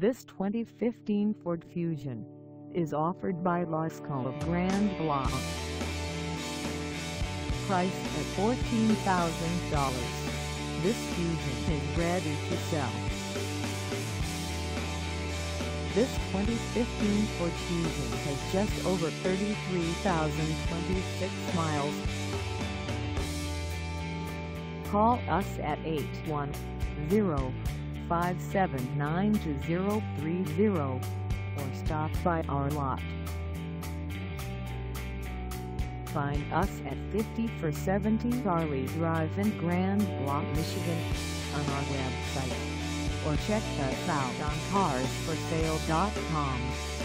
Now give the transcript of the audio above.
This 2015 Ford Fusion is offered by Lasco of Grand Blanc. Priced at $14,000, this Fusion is ready to sell. This 2015 Ford Fusion has just over 33,026 miles. Call us at 810-579-2030 or stop by our lot. Find us at 5470 Farley Drive in Grand Blanc, Michigan on our website, or check us out on carsforsale.com.